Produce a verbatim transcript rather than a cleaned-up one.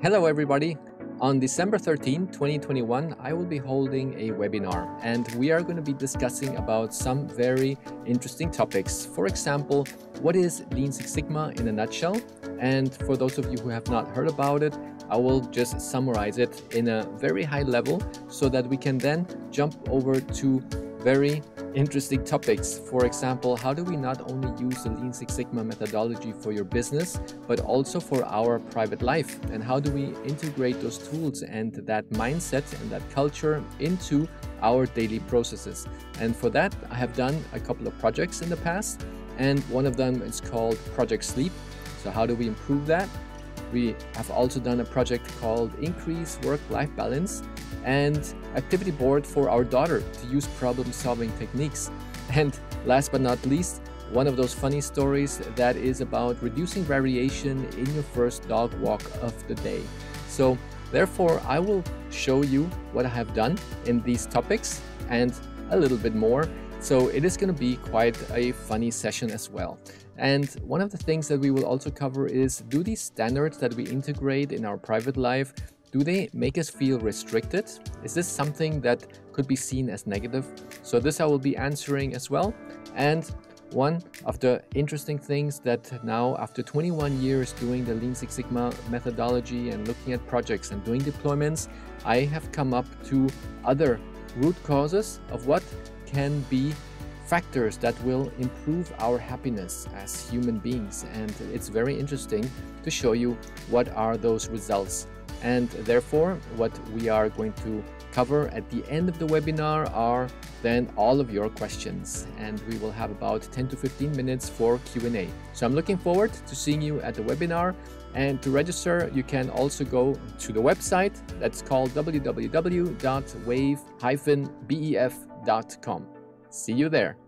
Hello everybody! On December thirteenth, twenty twenty-one, I will be holding a webinar and we are going to be discussing about some very interesting topics. For example, what is Lean Six Sigma in a nutshell? And for those of you who have not heard about it, I will just summarize it in a very high level so that we can then jump over to very interesting topics. For example, how do we not only use the Lean Six Sigma methodology for your business, but also for our private life? And how do we integrate those tools and that mindset and that culture into our daily processes? And for that, I have done a couple of projects in the past, and one of them is called Project Sleep. So how do we improve that? We have also done a project called Increase Work-Life Balance and activity board for our daughter to use problem-solving techniques. And last but not least, one of those funny stories that is about reducing variation in your first dog walk of the day. So therefore, I will show you what I have done in these topics and a little bit more. So it is going to be quite a funny session as well. And one of the things that we will also cover is, do these standards that we integrate in our private life, do they make us feel restricted? Is this something that could be seen as negative? So this I will be answering as well. And one of the interesting things that now, after twenty-one years doing the Lean Six Sigma methodology and looking at projects and doing deployments, I have come up to other root causes of what can be factors that will improve our happiness as human beings. And it's very interesting to show you what are those results. And therefore, what we are going to cover at the end of the webinar are then all of your questions. And we will have about ten to fifteen minutes for Q and A. So I'm looking forward to seeing you at the webinar. And to register, you can also go to the website that's called w w w dot wave dash bef dot com. See you there.